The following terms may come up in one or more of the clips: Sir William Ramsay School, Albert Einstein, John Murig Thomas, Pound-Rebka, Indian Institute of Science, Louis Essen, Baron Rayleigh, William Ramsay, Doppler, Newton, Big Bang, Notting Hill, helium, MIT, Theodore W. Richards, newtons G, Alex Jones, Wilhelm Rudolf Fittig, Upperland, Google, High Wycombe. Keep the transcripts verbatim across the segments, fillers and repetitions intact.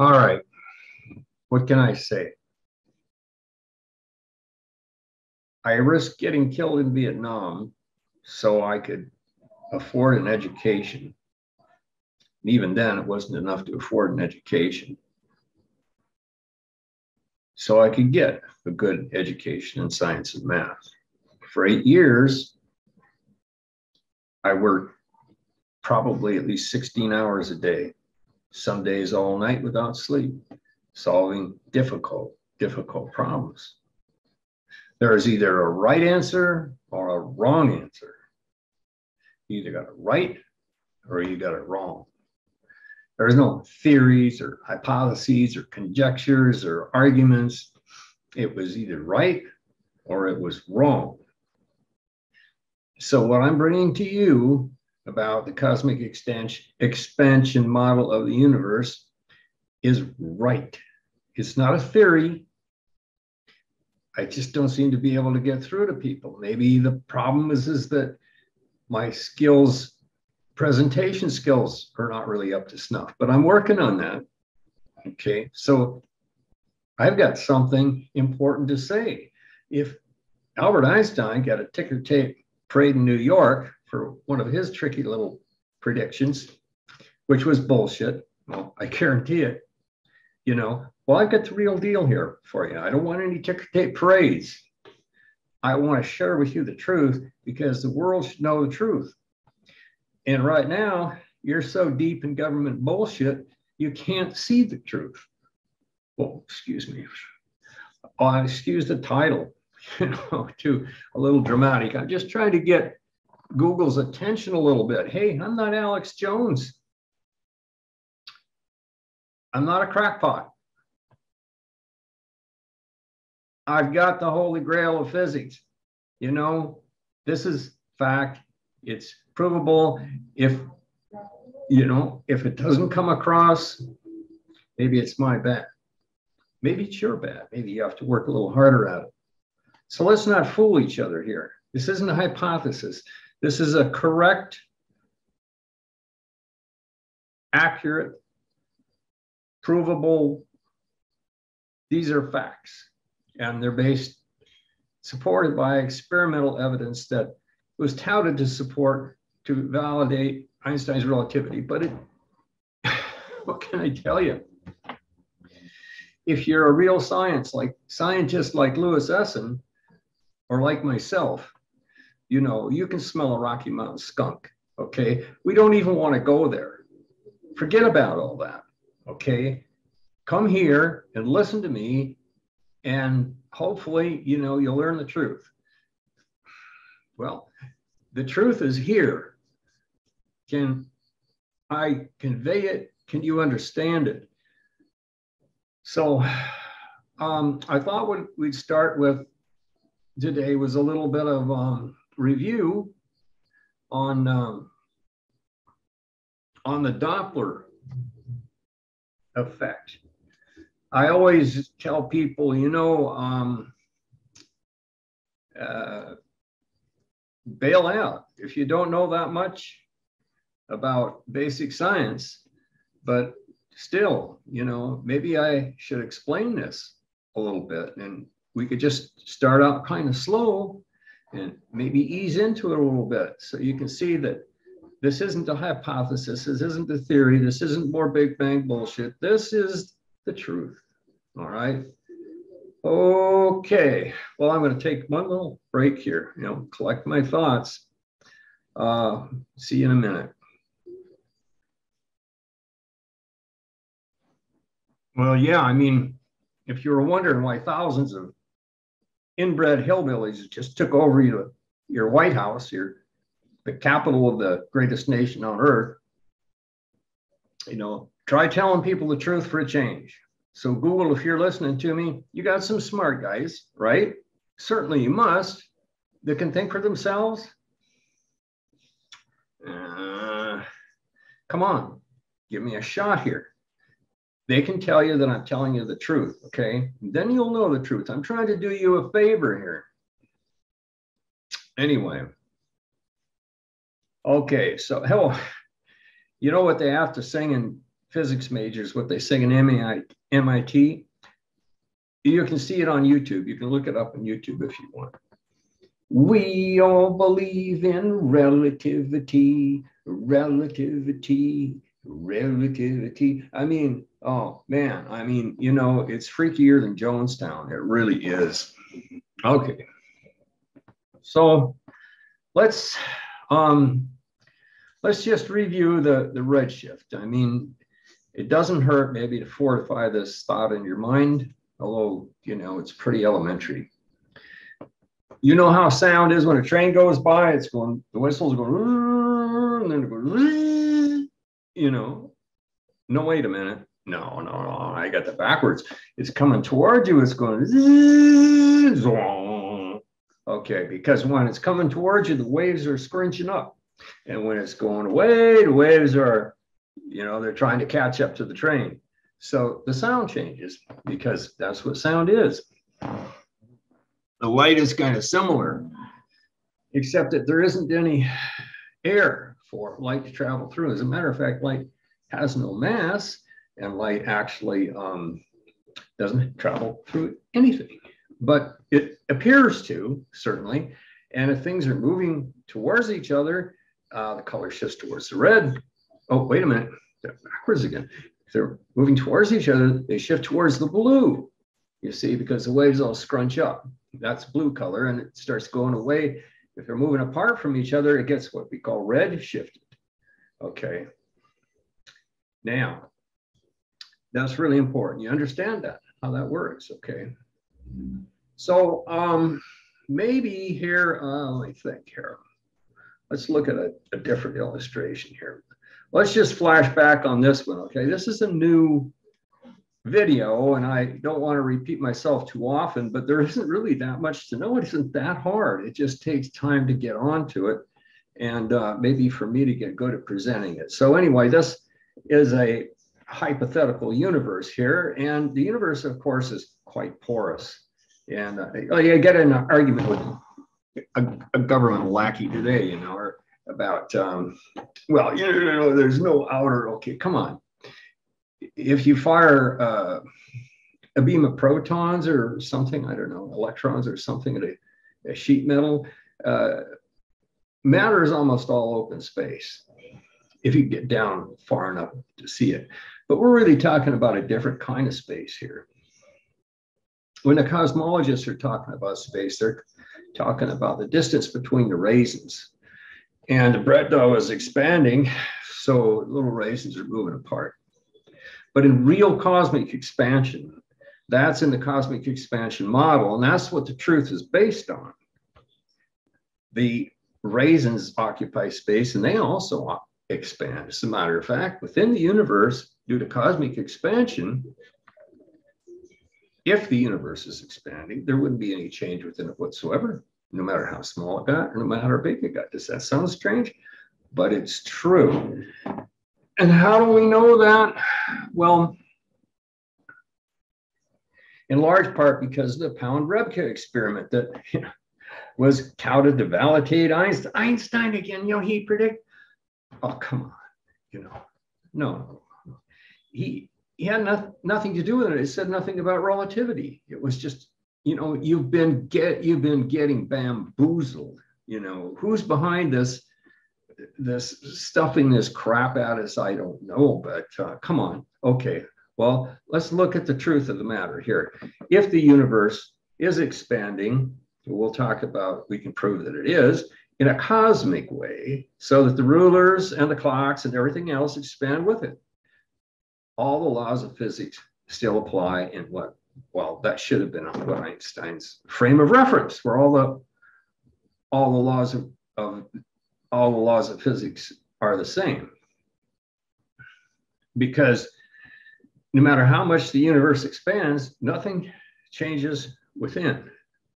All right. What can I say? I risked getting killed in Vietnam so I could afford an education. And even then, it wasn't enough to afford an education. So I could get a good education in science and math. For eight years, I worked probably at least sixteen hours a day, some days all night without sleep, solving difficult, difficult problems. There is either a right answer or a wrong answer. You either got it right or you got it wrong. There's no theories or hypotheses or conjectures or arguments. It was either right or it was wrong. So what I'm bringing to you about the cosmic expansion, expansion model of the universe is right. It's not a theory. I just don't seem to be able to get through to people. Maybe the problem is, is that my skills presentation skills are not really up to snuff, but I'm working on that. Okay, so I've got something important to say. If Albert Einstein got a ticker tape parade in New York for one of his tricky little predictions, which was bullshit, well, I guarantee it, you know, well, I've got the real deal here for you. I don't want any ticker tape parades. I want to share with you the truth because the world should know the truth. And right now, you're so deep in government bullshit, you can't see the truth. Well, excuse me. Oh, excuse the title, you know, too, a little dramatic. I'm just trying to get Google's attention a little bit. Hey, I'm not Alex Jones. I'm not a crackpot. I've got the holy grail of physics. You know, this is fact. It's provable. If, you know, if it doesn't come across, maybe it's my bad. Maybe it's your bad. Maybe you have to work a little harder at it. So let's not fool each other here. This isn't a hypothesis. This is a correct, accurate, provable. These are facts. And they're based, supported by experimental evidence that was touted to support, to validate Einstein's relativity. But it, what can I tell you? If you're a real science, like scientist like Louis Essen, or like myself, you know, you can smell a Rocky Mountain skunk, okay? We don't even want to go there. Forget about all that, okay? Come here and listen to me, and hopefully, you know, you'll learn the truth. Well, the truth is here. Can I convey it? Can you understand it? So um, I thought what we'd start with today was a little bit of um, review on, um, on the Doppler effect. I always tell people, you know, um, uh, bail out if you don't know that much about basic science, but still, you know, maybe I should explain this a little bit, and we could just start out kind of slow and maybe ease into it a little bit so you can see that this isn't a hypothesis, this isn't a theory, this isn't more Big Bang bullshit, this is the truth. All right. Okay, well, I'm going to take one little break here, you know, collect my thoughts. Uh, see you in a minute. Well, yeah, I mean, if you were wondering why thousands of inbred hillbillies just took over your, your White House, your, the capital of the greatest nation on earth, you know, try telling people the truth for a change. So Google, if you're listening to me, you got some smart guys, right? Certainly you must, that can think for themselves. Uh, come on, give me a shot here. They can tell you that I'm telling you the truth, okay? Then you'll know the truth. I'm trying to do you a favor here. Anyway. Okay, so hell, you know what they have to sing in physics majors, what they sing in M I T. You can see it on YouTube. You can look it up on YouTube if you want. We all believe in relativity, relativity, relativity. I mean, oh man, I mean, you know, it's freakier than Jonestown. It really is. Okay. So let's, um, let's just review the, the redshift. I mean, it doesn't hurt maybe to fortify this thought in your mind, although, you know, it's pretty elementary. You know how sound is when a train goes by, it's going, the whistle's going, and then it goes, you know, no, wait a minute. No, no, no, I got that backwards. It's coming toward you, it's going, okay, because when it's coming towards you, the waves are scrunching up. And when it's going away, the waves are, you know, they're trying to catch up to the train. So the sound changes because that's what sound is. The light is kind of similar, except that there isn't any air for light to travel through. As a matter of fact, light has no mass, and light actually um, doesn't travel through anything. But it appears to, certainly. And if things are moving towards each other, uh, the color shifts towards the red. Oh, wait a minute, they're backwards again. If they're moving towards each other, they shift towards the blue, you see, because the waves all scrunch up. That's blue color, and it starts going away. If they're moving apart from each other, it gets what we call red shifted. Okay. Now, that's really important. You understand that, how that works, okay? So um, maybe here, uh, let me think here. Let's look at a, a different illustration here. Let's just flash back on this one, okay? This is a new video, and I don't want to repeat myself too often, but there isn't really that much to know. It isn't that hard. It just takes time to get onto it, and uh, maybe for me to get good at presenting it. So anyway, this is a hypothetical universe here, and the universe, of course, is quite porous. And uh, I get in an argument with a, a government lackey today, you know, or about, um, well, you know, there's no outer, okay, come on. If you fire uh, a beam of protons or something, I don't know, electrons or something at a, a sheet metal, uh, matter is almost all open space, if you get down far enough to see it. But we're really talking about a different kind of space here. When the cosmologists are talking about space, they're talking about the distance between the raisins. And the bread dough is expanding, so little raisins are moving apart. But in real cosmic expansion, that's in the cosmic expansion model, and that's what the truth is based on. The raisins occupy space, and they also expand. As a matter of fact, within the universe, due to cosmic expansion, if the universe is expanding, there wouldn't be any change within it whatsoever, no matter how small it got, or no matter how big it got. Does that sound strange? But it's true. And how do we know that? Well, in large part because of the Pound-Rebka experiment that, you know, was touted to validate Einstein. Einstein again, you know, he predicted, oh, come on, you know, no, he, he had not, nothing to do with it. It said nothing about relativity. It was just, you know, you've been get you've been getting bamboozled. You know, who's behind this this stuffing this crap at us? I don't know, but uh, come on. Okay, well, let's look at the truth of the matter here. If the universe is expanding, we'll talk about, we can prove that it is in a cosmic way, so that the rulers and the clocks and everything else expand with it. All the laws of physics still apply in what, well, that should have been what Einstein's frame of reference, where all the all the laws of, of all the laws of physics are the same. Because no matter how much the universe expands, nothing changes within.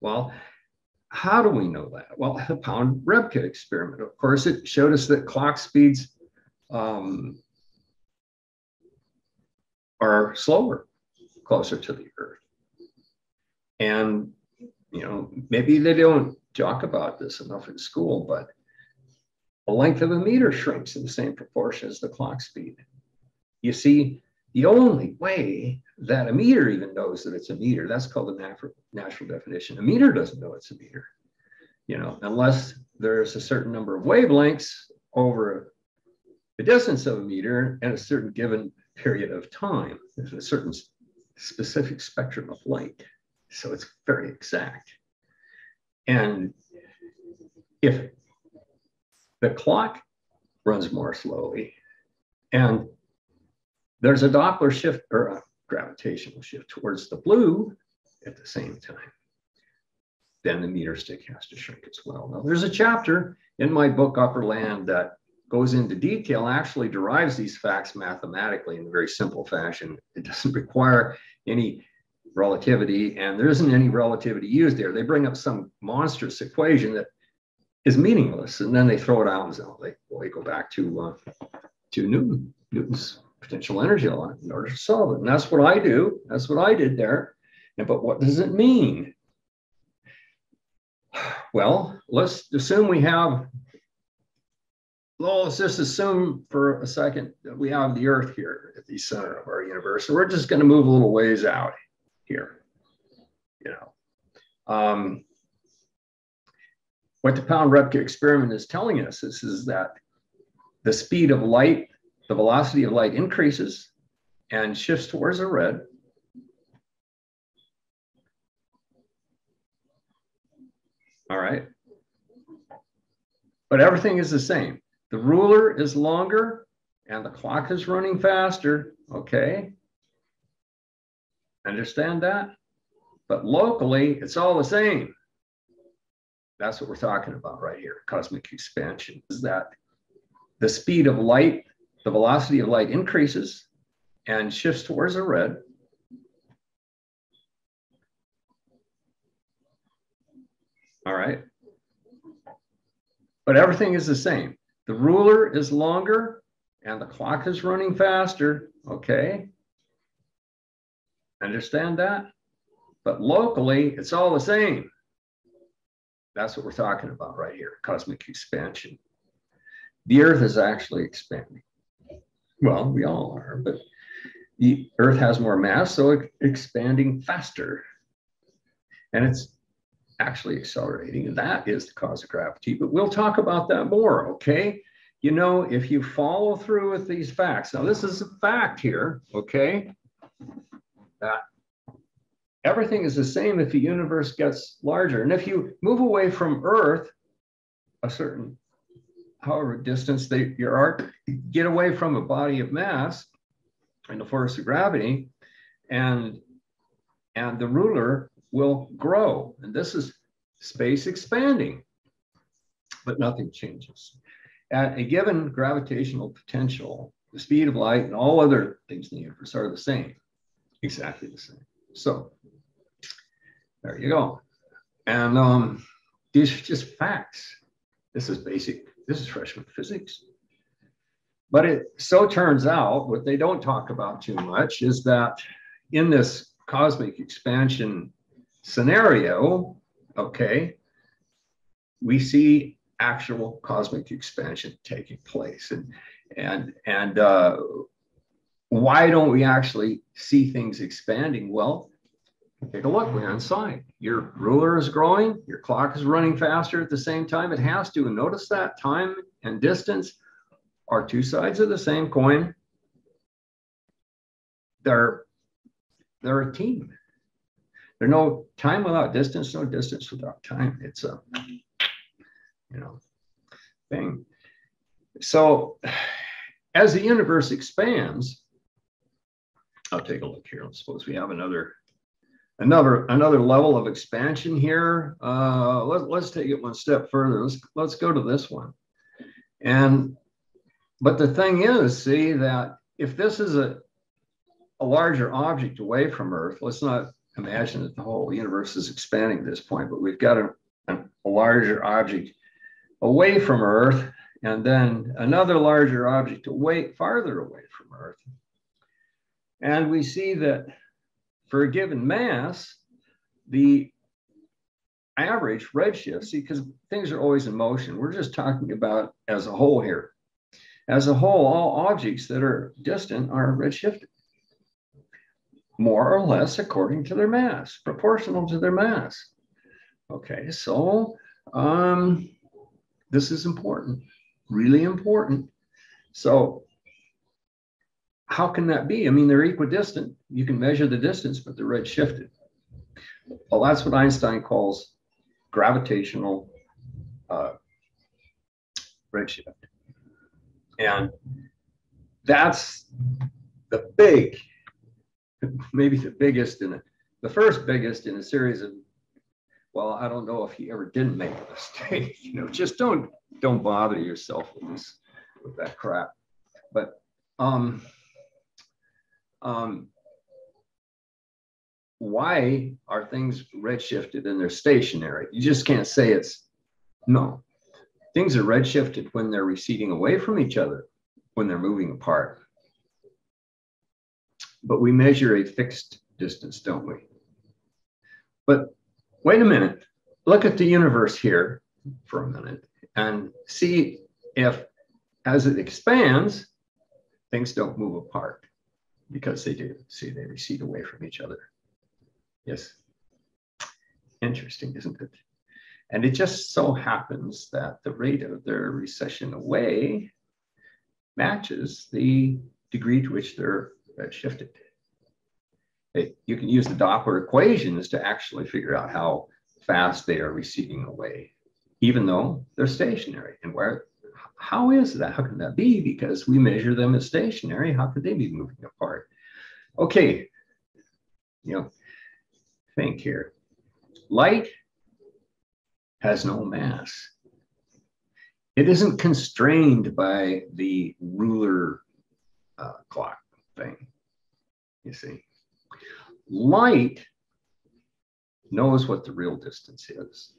Well, how do we know that? Well, the Pound-Rebka experiment, of course, it showed us that clock speeds um, are slower closer to the Earth. And, you know, maybe they don't talk about this enough in school, but the length of a meter shrinks in the same proportion as the clock speed. You see, the only way that a meter even knows that it's a meter, that's called the natural definition. A meter doesn't know it's a meter, you know, unless there's a certain number of wavelengths over the distance of a meter and a certain given period of time. There's a certain specific spectrum of light. So it's very exact. And if the clock runs more slowly and there's a Doppler shift or a gravitational shift towards the blue at the same time, then the meter stick has to shrink as well. Now, there's a chapter in my book, Upperland, that goes into detail, actually derives these facts mathematically in a very simple fashion. It doesn't require any relativity, and there isn't any relativity used there. They bring up some monstrous equation that is meaningless, and then they throw it out and say, oh, they, well, they go back to, uh, to Newton, Newton's potential energy law in order to solve it. And that's what I do. That's what I did there. And, but what does it mean? Well, let's assume we have, well, let's just assume for a second that we have the Earth here at the center of our universe. So we're just going to move a little ways out here, you know. Um, what the Pound-Rebka experiment is telling us is, is that the speed of light, the velocity of light increases and shifts towards the red. All right. But everything is the same. The ruler is longer and the clock is running faster. Okay. Understand that? But locally, it's all the same. That's what we're talking about right here. Cosmic expansion is that the speed of light, the velocity of light increases and shifts towards the red. All right. But everything is the same. The ruler is longer and the clock is running faster. Okay. Understand that? But locally, it's all the same. That's what we're talking about right here. Cosmic expansion. The Earth is actually expanding. Well, we all are, but the Earth has more mass, so it's expanding faster. And it's actually accelerating, and that is the cause of gravity, but we'll talk about that more, okay? You know, if you follow through with these facts, now this is a fact here, okay, that everything is the same if the universe gets larger, and if you move away from Earth a certain, however distance they, your arc, get away from a body of mass and the force of gravity, and, and the ruler will grow. And this is space expanding, but nothing changes. At a given gravitational potential, the speed of light and all other things in the universe are the same, exactly the same. So there you go. And um, these are just facts. This is basic, this is freshman physics. But it so turns out, what they don't talk about too much is that in this cosmic expansion scenario, okay, we see actual cosmic expansion taking place, and and and uh, why don't we actually see things expanding? Well, take a look. We're inside. Your ruler is growing. Your clock is running faster at the same time. It has to. And notice that time and distance are two sides of the same coin. They're they're a team. There's no time without distance, no distance without time. It's a, you know, thing. So as the universe expands, I'll take a look here. I suppose we have another, another, another level of expansion here. Uh, let, let's take it one step further. Let's, let's go to this one. And, but the thing is, see, that if this is a, a larger object away from Earth, let's not imagine that the whole universe is expanding at this point, but we've got a, a larger object away from Earth, and then another larger object away, farther away from Earth. And we see that for a given mass, the average redshift, see, because things are always in motion. We're just talking about as a whole here. As a whole, all objects that are distant are redshifted, more or less according to their mass, proportional to their mass. Okay, so um, this is important, really important. So how can that be? I mean, they're equidistant. You can measure the distance, but they're redshifted. Well, that's what Einstein calls gravitational uh, redshift. And that's the big, maybe the biggest in a, the first biggest in a series of, well, I don't know if he ever didn't make a mistake. You know, just don't don't bother yourself with this, with that crap. But um, um, why are things redshifted and they're stationary? You just can't say it's no. Things are redshifted when they're receding away from each other, when they're moving apart. But we measure a fixed distance, don't we? But wait a minute, look at the universe here for a minute and see if, as it expands, things don't move apart, because they do. See, they recede away from each other. Yes, interesting, isn't it? And it just so happens that the rate of their recession away matches the degree to which they're redshifted. It, you can use the Doppler equations to actually figure out how fast they are receding away, even though they're stationary. And where, how is that? How can that be? Because we measure them as stationary. How could they be moving apart? Okay, you know, think here. Light has no mass. It isn't constrained by the ruler uh, clock thing, you see. Light knows what the real distance is.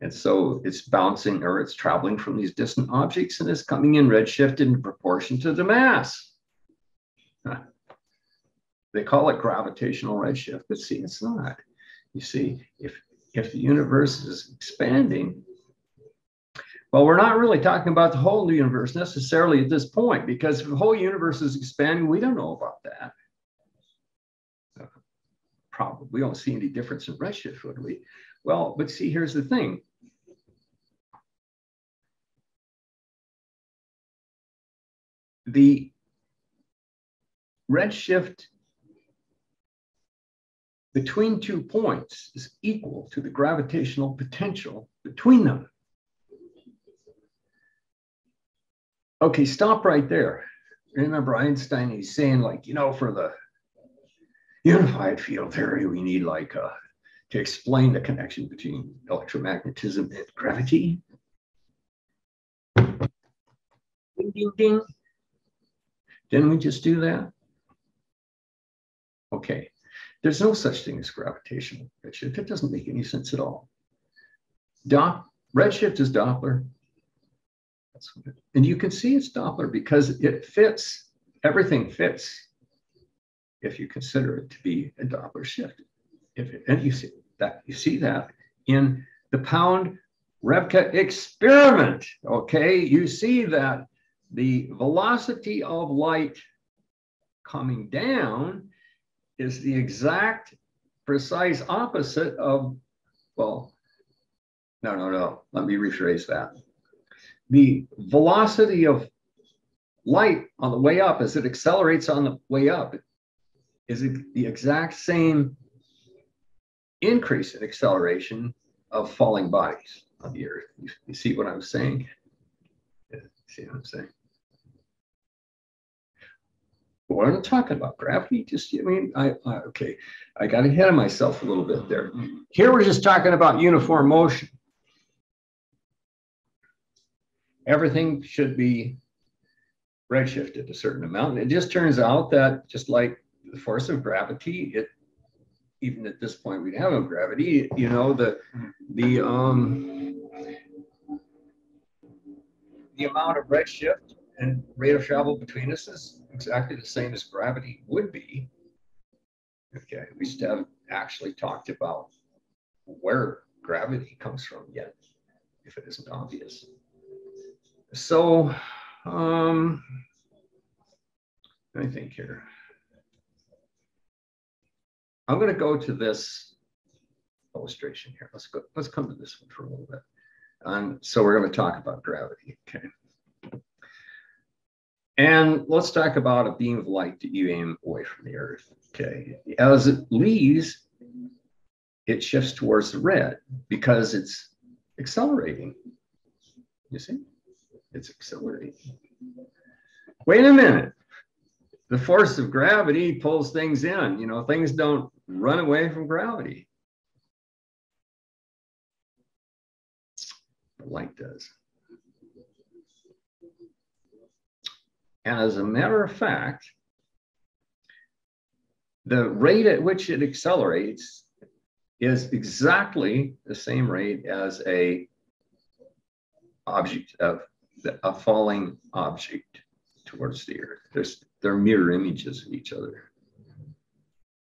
And so it's bouncing, or it's traveling from these distant objects, and it's coming in redshifted in proportion to the mass. Huh. They call it gravitational redshift, but see, it's not. You see, if If the universe is expanding, well, we're not really talking about the whole universe necessarily at this point, because if the whole universe is expanding, we don't know about that. Uh, probably, we don't see any difference in redshift, would we? Well, but see, here's the thing. The redshift between two points is equal to the gravitational potential between them. Okay, stop right there. Remember Einstein, he's saying, like, you know, for the unified field theory, we need like uh, to explain the connection between electromagnetism and gravity. Ding, ding, ding. Didn't we just do that? Okay. There's no such thing as gravitational redshift. It doesn't make any sense at all. Dop redshift is Doppler. That's what it, and you can see it's Doppler because it fits, everything fits, if you consider it to be a Doppler shift. If it, and you see that, you see that in the Pound-Rebka experiment, okay? You see that the velocity of light coming down is the exact precise opposite of, well, no, no, no, let me rephrase that. The velocity of light on the way up, as it accelerates on the way up, is the exact same increase in acceleration of falling bodies on the earth. You, you see what I'm saying? Yeah, see what I'm saying? Well, I'm not talking about gravity, just, I mean, I, I okay, I got ahead of myself a little bit there. Here we're just talking about uniform motion. Everything should be redshifted a certain amount. And it just turns out that just like the force of gravity, it, even at this point we have no gravity, you know, the, the, um, the amount of redshift and rate of travel between us is exactly the same as gravity would be. Okay, we still haven't actually talked about where gravity comes from yet, if it isn't obvious. So Um, let me think here. I'm going to go to this illustration here. Let's go. Let's come to this one for a little bit. Um, so we're going to talk about gravity. Okay. And let's talk about a beam of light that you aim away from the Earth. Okay. As it leaves, it shifts towards the red because it's accelerating. You see? It's accelerating. Wait a minute. The force of gravity pulls things in. You know, things don't run away from gravity. But light does. And as a matter of fact, the rate at which it accelerates is exactly the same rate as a object of a falling object towards the Earth. There's, they're mirror images of each other.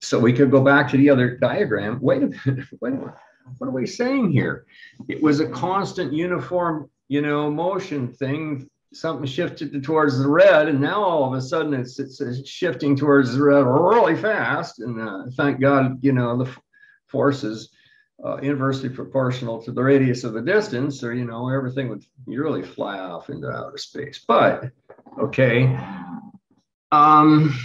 So we could go back to the other diagram. Wait a minute, wait a minute. What are we saying here? It was a constant uniform, you know, motion thing. Something shifted towards the red, and now all of a sudden it's, it's, it's shifting towards the red really fast. And uh, thank God, you know, the force is uh, inversely proportional to the radius of the distance, or, you know, everything would really fly off into outer space. But, okay. Um,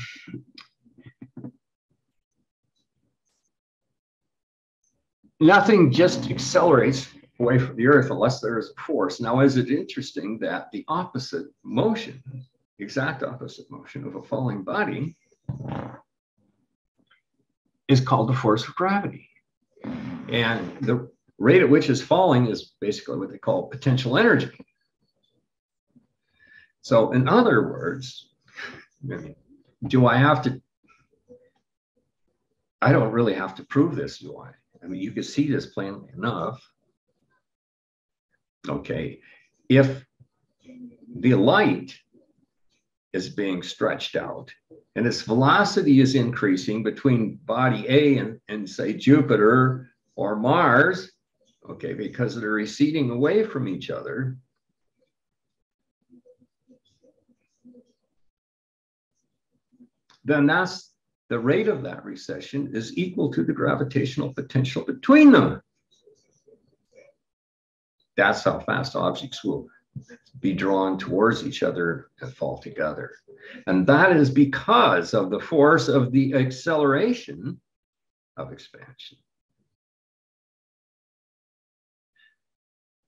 nothing just accelerates away from the Earth unless there is a force. Now, is it interesting that the opposite motion, exact opposite motion of a falling body is called the force of gravity. And the rate at which it's falling is basically what they call potential energy. So in other words, do I have to, I don't really have to prove this, do I? I mean, you can see this plainly enough. Okay, if the light is being stretched out and its velocity is increasing between body A and, and say Jupiter or Mars, okay, because they're receding away from each other, then that's the rate of that recession is equal to the gravitational potential between them. That's how fast objects will be drawn towards each other and fall together. And that is because of the force of the acceleration of expansion.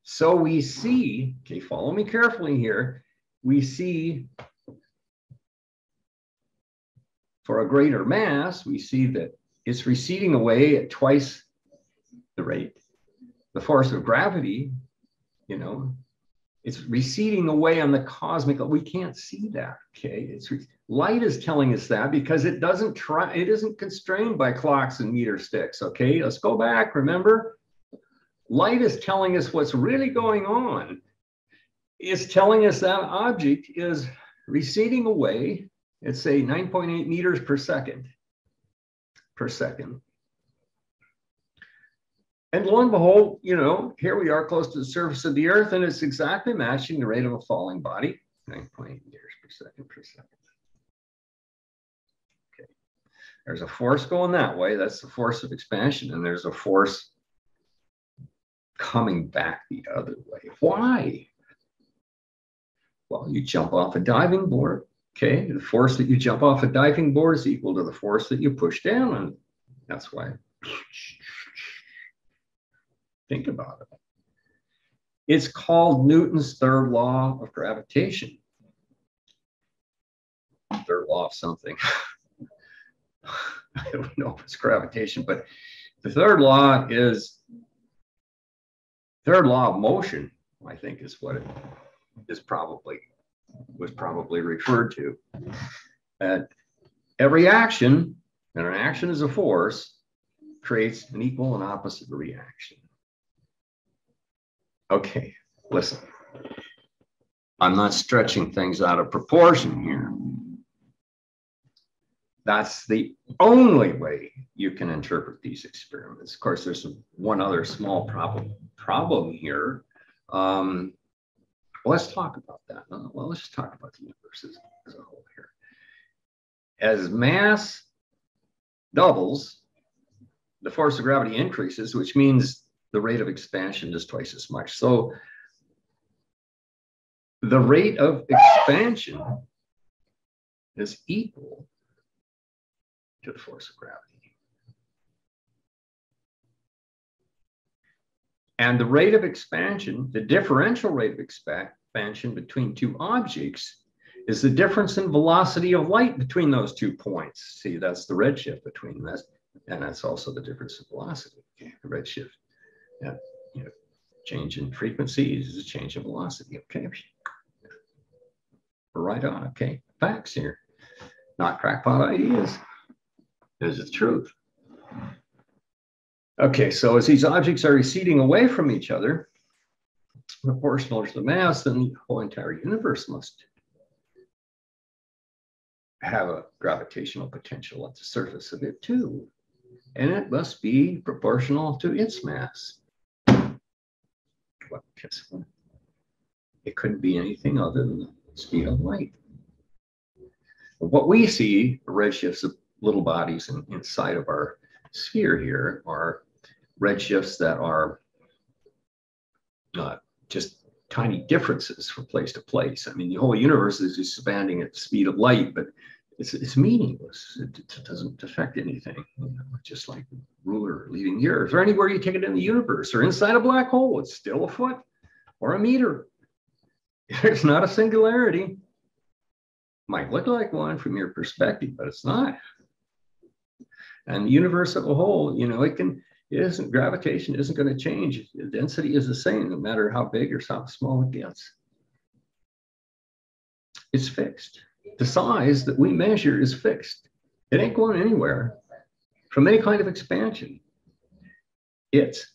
So we see, okay, follow me carefully here, we see for a greater mass, we see that it's receding away at twice the rate. The force of gravity, you know, it's receding away on the cosmic. We can't see that. Okay, it's light is telling us that because it doesn't try. It isn't constrained by clocks and meter sticks. Okay, let's go back. Remember, light is telling us what's really going on. It's telling us that object is receding away at say nine point eight meters per second. Per second. And lo and behold, you know, here we are close to the surface of the Earth, and it's exactly matching the rate of a falling body, nine point eight meters per second per second. Okay, there's a force going that way. That's the force of expansion, and there's a force coming back the other way. Why? Well, you jump off a diving board. Okay, the force that you jump off a diving board is equal to the force that you push down on. That's why. Think about it. It's called Newton's third law of gravitation. Third law of something. I don't know if it's gravitation, but the third law is third law of motion, I think is what it is probably was probably referred to. And every action, and an action is a force, creates an equal and opposite reaction. Okay, listen, I'm not stretching things out of proportion here. That's the only way you can interpret these experiments. Of course, there's one other small problem, problem here. Um, Well, let's talk about that. Well, let's just talk about the universe as, as a whole here. As mass doubles, the force of gravity increases, which means the rate of expansion is twice as much. So the rate of expansion is equal to the force of gravity. And the rate of expansion, the differential rate of expansion between two objects, is the difference in velocity of light between those two points. See, that's the redshift between this, and that's also the difference in velocity. Okay, the redshift, yeah, you know, change in frequency is a change in velocity. Okay, we're right on. Okay, facts here, not crackpot ideas. There's the truth. Okay, so as these objects are receding away from each other, proportional to the mass, then the whole entire universe must have a gravitational potential at the surface of it too. And it must be proportional to its mass. Well, guess what? It couldn't be anything other than the speed of light. What we see, redshifts of little bodies in, inside of our sphere here, are redshifts that are uh, just tiny differences from place to place. I mean, the whole universe is expanding at the speed of light, but it's, it's meaningless. It, it doesn't affect anything. You know, just like the ruler leaving the Earth, or anywhere you take it in the universe, or inside a black hole, it's still a foot or a meter. It's not a singularity. Might look like one from your perspective, but it's not. And the universe as a whole, you know, it can, it isn't, gravitation isn't going to change. The density is the same, no matter how big or how small it gets. It's fixed. The size that we measure is fixed. It ain't going anywhere from any kind of expansion. It's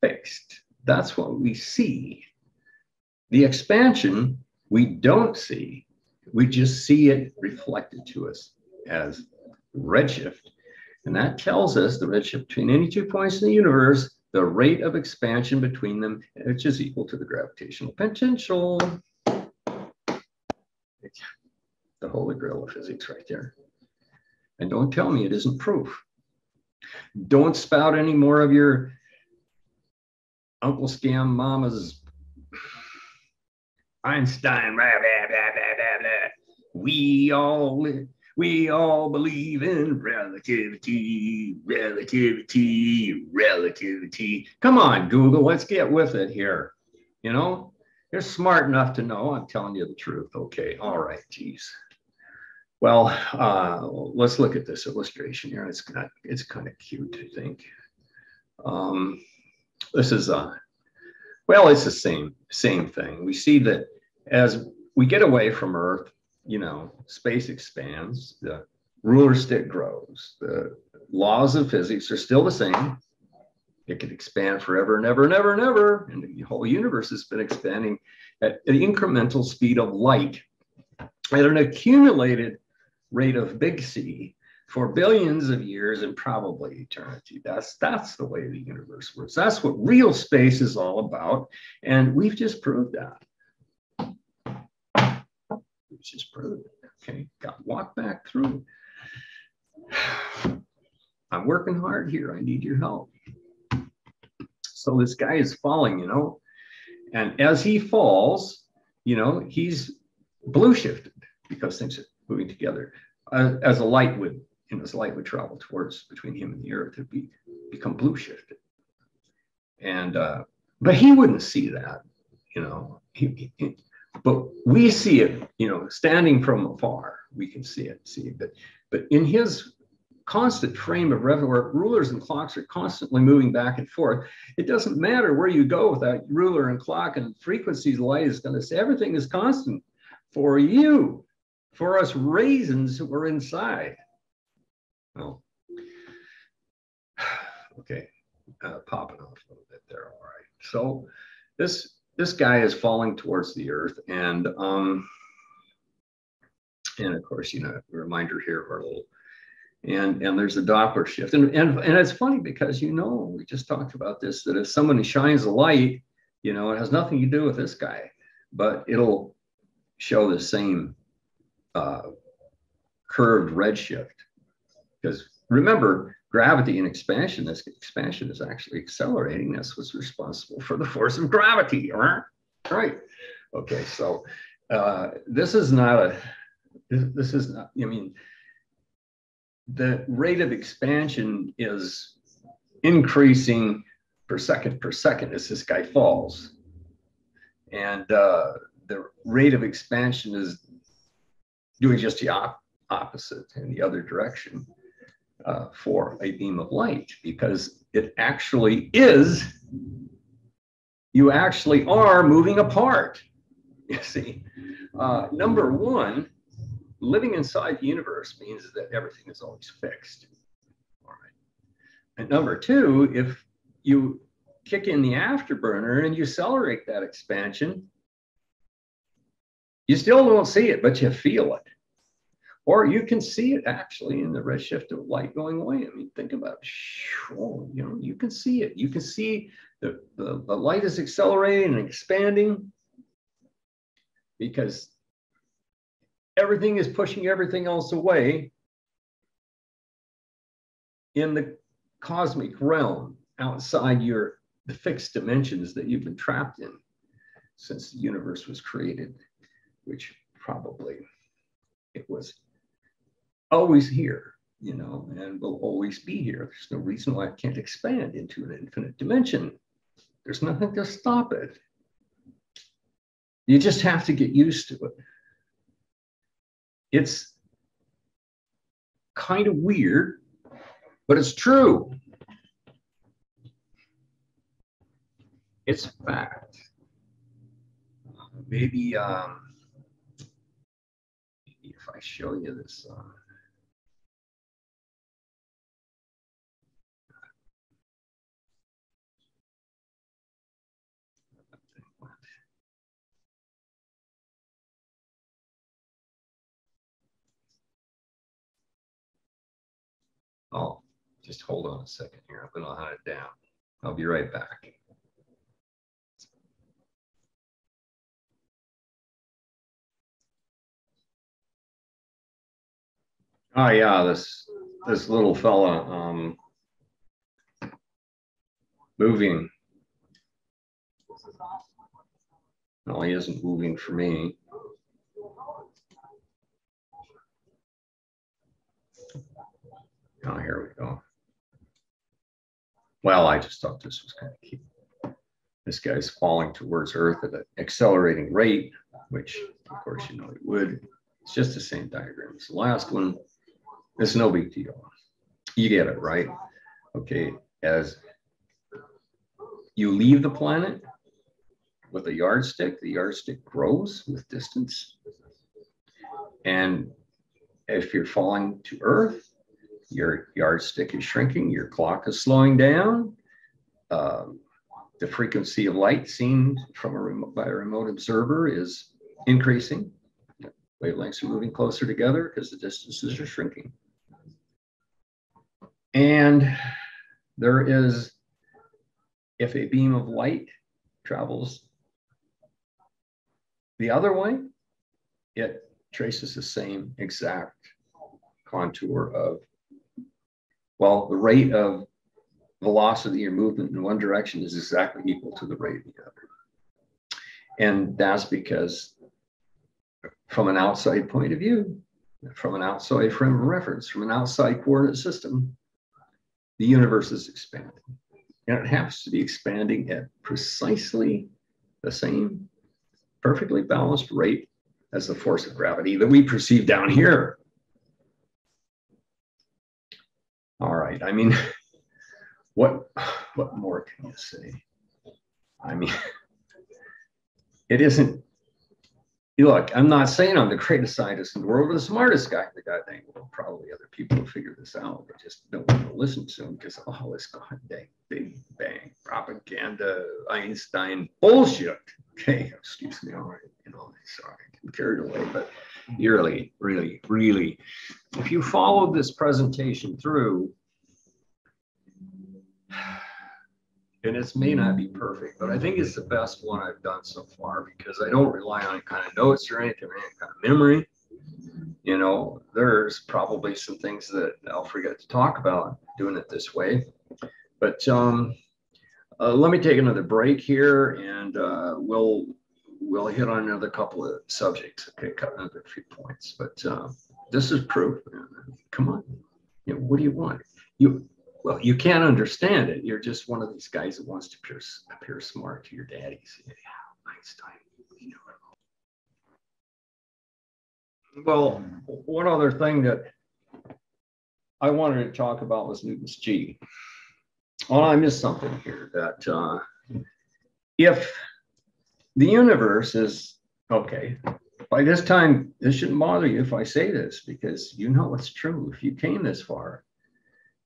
fixed. That's what we see. The expansion we don't see. We just see it reflected to us as redshift. And that tells us the redshift between any two points in the universe, the rate of expansion between them, which is equal to the gravitational potential. It's the holy grail of physics right there. And don't tell me it isn't proof. Don't spout any more of your Uncle Scam Mama's Einstein. Blah, blah, blah, blah, blah, blah. We all live. We all believe in relativity, relativity, relativity. Come on, Google, let's get with it here. You know, you're smart enough to know I'm telling you the truth. Okay, all right, geez. Well, uh, let's look at this illustration here. It's kind of, it's kind of cute, I think. Um, this is, uh, well, it's the same, same thing. We see that as we get away from Earth, you know, space expands, the ruler stick grows, the laws of physics are still the same. It can expand forever and ever and ever and ever. And the whole universe has been expanding at an incremental speed of light at an accumulated rate of big C for billions of years and probably eternity. That's, that's the way the universe works. That's what real space is all about. And we've just proved that. Just proved it. Okay, got walked back through. I'm working hard here. I need your help. So this guy is falling, you know, and as he falls, you know, he's blue shifted because things are moving together. Uh, as a light would, you know, as light would travel towards between him and the Earth, it'd be become blue shifted. And uh, but he wouldn't see that, you know. He, he, But we see it, you know, standing from afar, we can see it, see it. But, but in his constant frame of reference, where rulers and clocks are constantly moving back and forth, it doesn't matter where you go with that ruler and clock and frequencies, light is going to say, everything is constant for you, for us raisins who are inside. Oh, okay, uh, popping off a little bit there, all right. So this... This guy is falling towards the Earth, and um, and of course, you know, a reminder here of our little, and and there's a Doppler shift, and and and it's funny because, you know, we just talked about this, that if someone shines a light, you know, it has nothing to do with this guy, but it'll show the same uh, curved redshift. Because remember, gravity and expansion, this expansion is actually accelerating. That's what's responsible for the force of gravity. All right. Okay, so uh, this is not a, this is not, I mean, the rate of expansion is increasing per second per second as this guy falls. And uh, the rate of expansion is doing just the op opposite in the other direction uh, for a beam of light, because it actually is, you actually are moving apart. You see, uh, number one, living inside the universe means that everything is always fixed. All right. And number two, if you kick in the afterburner and you accelerate that expansion, you still don't see it, but you feel it. Or you can see it actually in the redshift of light going away. I mean, think about it. You know, you can see it. You can see the, the, the light is accelerating and expanding because everything is pushing everything else away in the cosmic realm, outside your the fixed dimensions that you've been trapped in since the universe was created, which probably it was always here, you know, and will always be here. There's no reason why it can't expand into an infinite dimension. There's nothing to stop it. You just have to get used to it. It's kind of weird, but it's true. It's a fact. Maybe, um, maybe if I show you this, uh, Oh, just hold on a second here. I'm going to hunt it down. I'll be right back. Oh yeah, this this little fella um, moving. No, he isn't moving for me. Oh, here we go. Well, I just thought this was kind of cute. This guy's falling towards Earth at an accelerating rate, which, of course, you know he would. It's just the same diagram as the last one. It's no big deal. You get it, right? Okay, as you leave the planet with a yardstick, the yardstick grows with distance. And if you're falling to Earth, your yardstick is shrinking, your clock is slowing down. Um, the frequency of light seen from a remote, by a remote observer is increasing. Wavelengths are moving closer together because the distances are shrinking. And there is, if a beam of light travels the other way, it traces the same exact contour of, well, the rate of velocity or movement in one direction is exactly equal to the rate of the other. And that's because from an outside point of view, from an outside frame of reference, from an outside coordinate system, the universe is expanding. And it happens to be expanding at precisely the same perfectly balanced rate as the force of gravity that we perceive down here. All right, I mean, what, what more can you say? I mean, it isn't, look, I'm not saying I'm the greatest scientist in the world or the smartest guy in the goddamn world. Probably other people will figure this out, but just don't want to listen to them because of all this goddamn Big Bang propaganda, Einstein bullshit. Okay, excuse me, all right, you know, sorry, I'm carried away, but really, really, really, if you followed this presentation through, and this may not be perfect, but I think it's the best one I've done so far because I don't rely on any kind of notes or anything, any kind of memory. You know, there's probably some things that I'll forget to talk about doing it this way. But um, uh, let me take another break here, and uh, we'll we'll hit on another couple of subjects. Okay, another few points. But uh, this is proof. Come on, you know, what do you want? You. Well, you can't understand it. You're just one of these guys that wants to appear, appear smart to your daddies. Yeah, Einstein, we know it all. Well, one other thing that I wanted to talk about was Newton's G. Oh, I missed something here. That uh, if the universe is, okay, by this time, this shouldn't bother you if I say this, because you know it's true. If you came this far,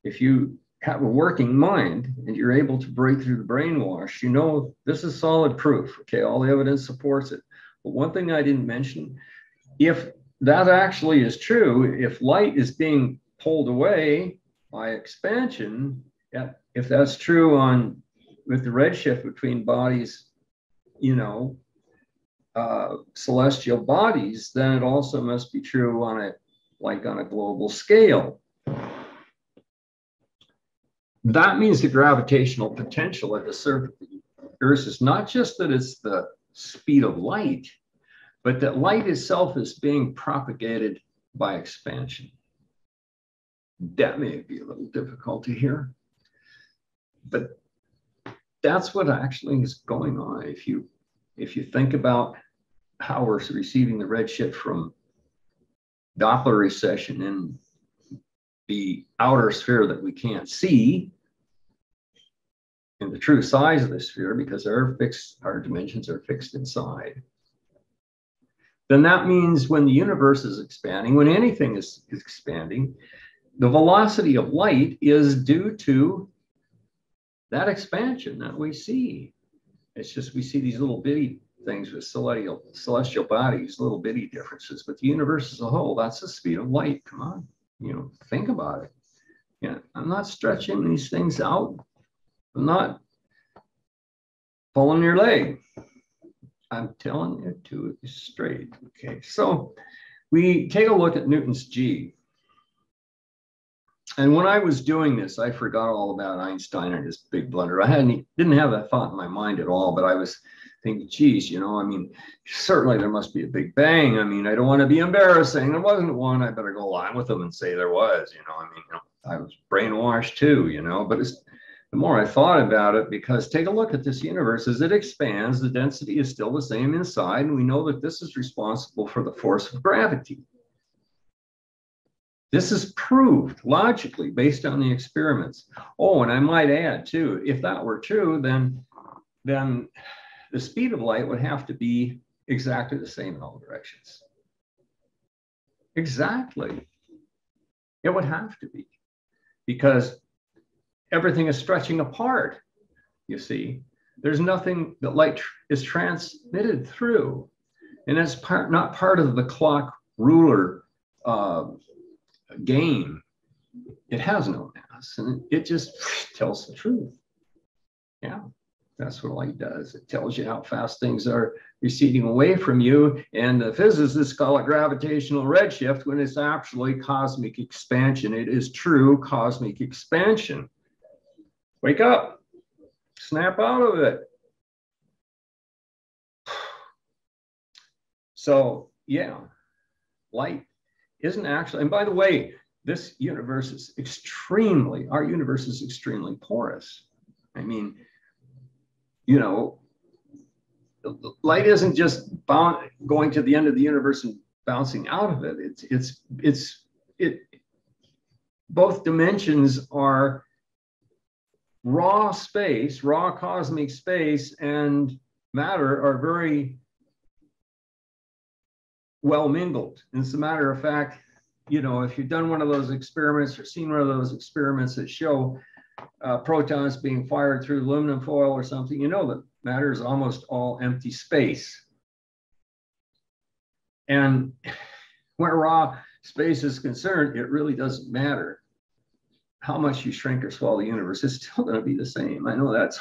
if you have a working mind and you're able to break through the brainwash, you know this is solid proof. Okay, all the evidence supports it. But one thing I didn't mention, if that actually is true, if light is being pulled away by expansion, if that's true on with the redshift between bodies, you know, uh, celestial bodies, then it also must be true on a like on a global scale. That means the gravitational potential at the surface of the Earth is not just that it's the speed of light, but that light itself is being propagated by expansion. That may be a little difficult to hear, but that's what actually is going on. If you, if you think about how we're receiving the redshift from Doppler recession in the outer sphere that we can't see, and the true size of the sphere, because our fixed, our dimensions are fixed inside, then that means when the universe is expanding, when anything is, is expanding, the velocity of light is due to that expansion that we see. It's just we see these little bitty things with celestial, celestial bodies, little bitty differences, but the universe as a whole, that's the speed of light. Come on. You know, think about it. Yeah, I'm not stretching these things out. I'm not pulling your leg. I'm telling you to it straight. Okay, so we take a look at Newton's G. And when I was doing this, I forgot all about Einstein and his big blunder. I hadn't didn't have that thought in my mind at all, but I was thinking, geez, you know, I mean, certainly there must be a Big Bang. I mean, I don't want to be embarrassing. There wasn't one. I better go along with them and say there was, you know. I mean, you know, I was brainwashed too, you know. But it's, the more I thought about it, because take a look at this universe. As it expands, the density is still the same inside, and we know that this is responsible for the force of gravity. This is proved logically based on the experiments. Oh, and I might add too, if that were true, then, then the speed of light would have to be exactly the same in all directions. Exactly. It would have to be, because everything is stretching apart, you see. There's nothing that light tr- is transmitted through. And that's part, not part of the clock ruler uh, game. It has no mass, and it, it just tells the truth. Yeah, that's what light does. It tells you how fast things are receding away from you, and the physicists call it gravitational redshift when it's actually cosmic expansion. It is true cosmic expansion. Wake up, snap out of it. So yeah, light isn't actually, and by the way, this universe is extremely, our universe is extremely porous. I mean, you know, light isn't just bound, going to the end of the universe and bouncing out of it. It's, it's, it's, it, both dimensions are raw space, raw cosmic space, and matter are very well mingled. And as a matter of fact, you know, if you've done one of those experiments or seen one of those experiments that show uh, protons being fired through aluminum foil or something, you know that matter is almost all empty space. And where raw space is concerned, it really doesn't matter how much you shrink or swallow the universe. It's still going to be the same. I know that's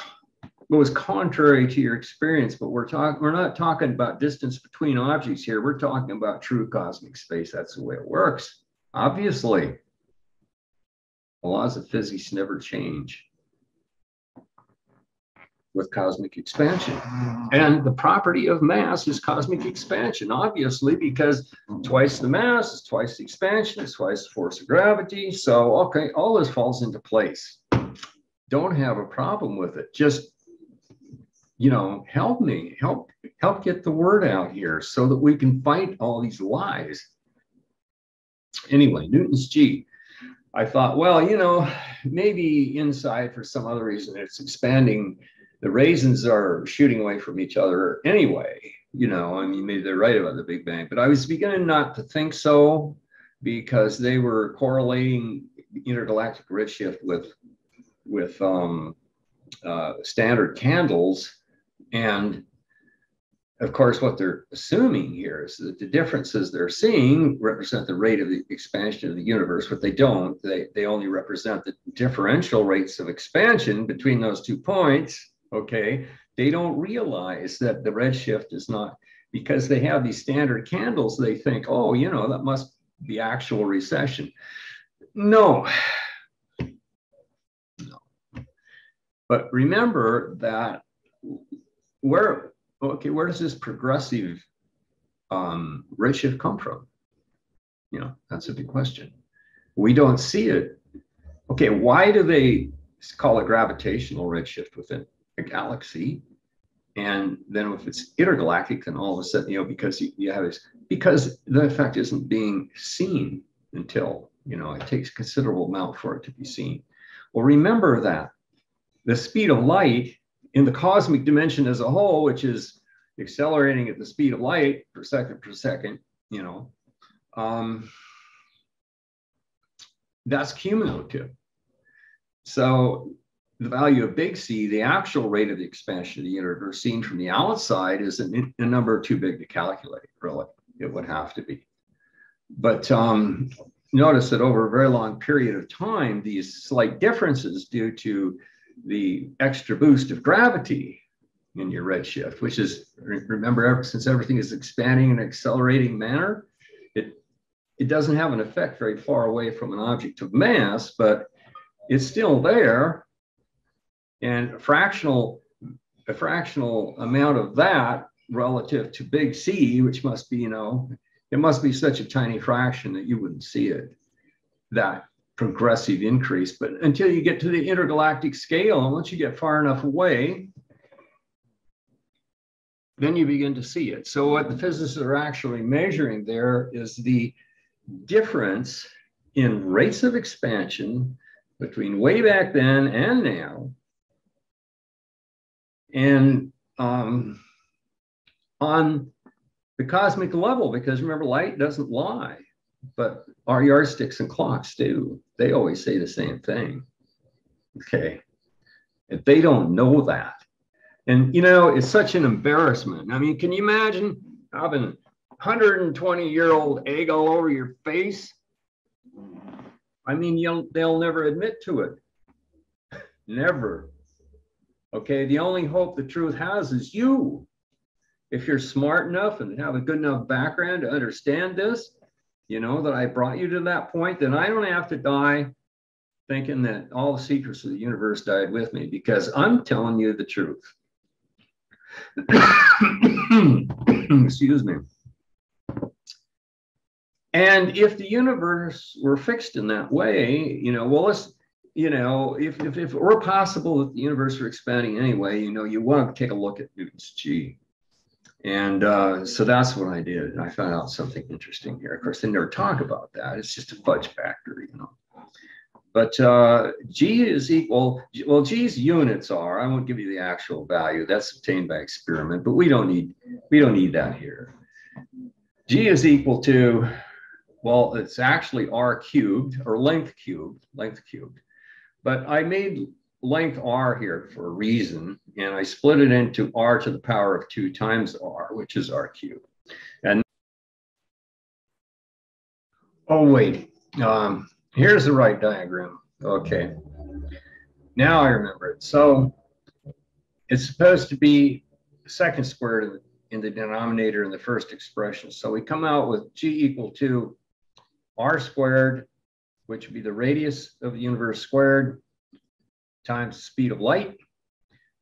goes contrary to your experience, but we're talking, we're not talking about distance between objects here. We're talking about true cosmic space. That's the way it works. Obviously, the laws of physics never change with cosmic expansion. And the property of mass is cosmic expansion, obviously, because twice the mass is twice the expansion, is twice the force of gravity. So, okay, all this falls into place. Don't have a problem with it. Just, you know, help me, help, help get the word out here so that we can fight all these lies. Anyway, Newton's G. I thought, well, you know, maybe inside for some other reason it's expanding. The raisins are shooting away from each other anyway. You know, I mean, maybe they're right about the Big Bang, but I was beginning not to think so because they were correlating intergalactic redshift with with um, uh, standard candles. And of course, what they're assuming here is that the differences they're seeing represent the rate of the expansion of the universe, but they don't. They, they only represent the differential rates of expansion between those two points. Okay, they don't realize that the redshift is not, because they have these standard candles, they think, oh, you know, that must be actual recession. No. No. But remember that where, okay, where does this progressive um, redshift come from? You know, that's a big question. We don't see it. Okay, why do they call it gravitational redshift within a galaxy? And then if it's intergalactic, then all of a sudden, you know, because you, you have this, because the effect isn't being seen until, you know, it takes a considerable amount for it to be seen. Well, remember that the speed of light in the cosmic dimension as a whole, which is accelerating at the speed of light per second per second, you know, um, that's cumulative. So the value of big C, the actual rate of the expansion of the universe seen from the outside, is an, a number too big to calculate, really. It would have to be. But um, notice that over a very long period of time, these slight differences due to the extra boost of gravity in your redshift, which is, remember, ever, since everything is expanding in an accelerating manner, it, it doesn't have an effect very far away from an object of mass, but it's still there. And a fractional, a fractional amount of that relative to big C, which must be, you know, it must be such a tiny fraction that you wouldn't see it, that progressive increase. But until you get to the intergalactic scale, and once you get far enough away, then you begin to see it. So what the physicists are actually measuring there is the difference in rates of expansion between way back then and now. And um, on the cosmic level, because remember, light doesn't lie, but our yardsticks and clocks do. They always say the same thing. Okay, if they don't know that. And you know, it's such an embarrassment. I mean, can you imagine having a one hundred twenty year old egg all over your face? I mean, you'll, they'll never admit to it, never. Okay, the only hope the truth has is you. If you're smart enough and have a good enough background to understand this, you know, that I brought you to that point, then I don't have to die thinking that all the secrets of the universe died with me, because I'm telling you the truth. Excuse me. And if the universe were fixed in that way, you know, well, let's, you know, if, if, if it were possible that the universe were expanding anyway, you know, you want to take a look at Newton's G. And uh, so that's what I did. And I found out something interesting here. Of course, they never talk about that. It's just a fudge factor, you know. But uh, G is equal, well, G's units are, I won't give you the actual value. That's obtained by experiment, but we don't need, we don't need that here. G is equal to, well, it's actually R cubed, or length cubed, length cubed. But I made length R here for a reason, and I split it into R to the power of two times R, which is R cubed. And oh, wait, um, here's the right diagram. Okay, now I remember it. So it's supposed to be second squared in the denominator in the first expression. So we come out with g equal to r squared, which would be the radius of the universe squared times the speed of light,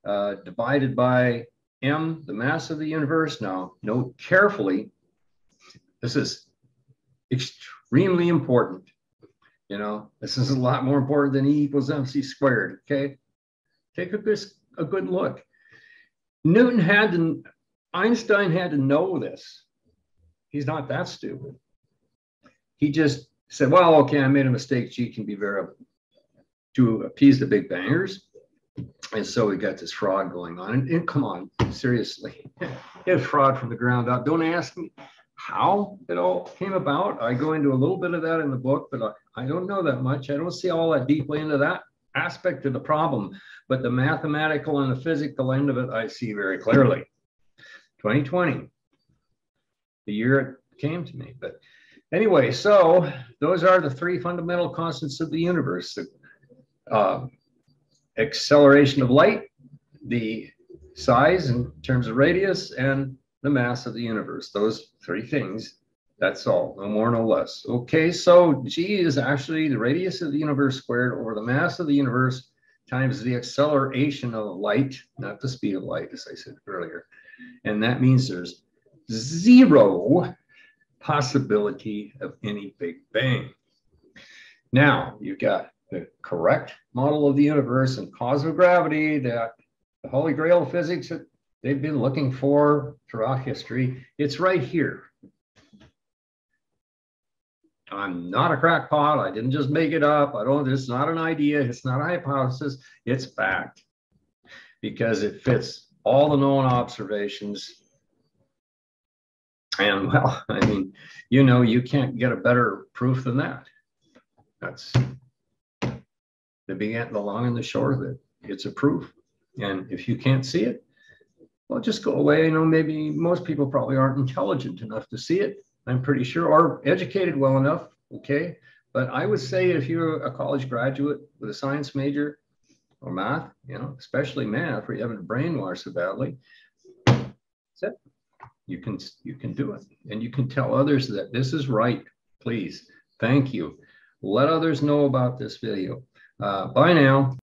uh, divided by m, the mass of the universe. Now, note carefully, this is extremely important. You know, this is a lot more important than E equals mc squared, okay? Take a good, a good look. Newton had to, Einstein had to know this. He's not that stupid. He just said, well, okay, I made a mistake. G can be variable to appease the Big Bangers. And so we got this fraud going on. And, and come on, seriously, it's fraud from the ground up. Don't ask me how it all came about. I go into a little bit of that in the book, but I, I don't know that much. I don't see all that deeply into that aspect of the problem, but the mathematical and the physical end of it, I see very clearly. twenty twenty, the year it came to me. But anyway, so those are the three fundamental constants of the universe. The, uh, acceleration of light, the size in terms of radius, and the mass of the universe. Those three things, that's all, no more, no less. Okay, so G is actually the radius of the universe squared over the mass of the universe times the acceleration of light, not the speed of light, as I said earlier. And that means there's zero possibility of any Big Bang. Now, you've got the correct model of the universe and cause of gravity, that the holy grail of physics that they've been looking for throughout history. It's right here. I'm not a crackpot. I didn't just make it up. I don't, it's not an idea. It's not a hypothesis. It's fact, because it fits all the known observations. And well, I mean, you know, you can't get a better proof than that. That's the beginning, the long and the short of it. It's a proof. And if you can't see it, well, just go away. You know, maybe most people probably aren't intelligent enough to see it, I'm pretty sure, or educated well enough, okay? But I would say if you're a college graduate with a science major or math, you know, especially math, where you haven't brainwashed so badly, that's it. You can, you can do it. And you can tell others that this is right, please. Thank you. Let others know about this video. Uh, bye now.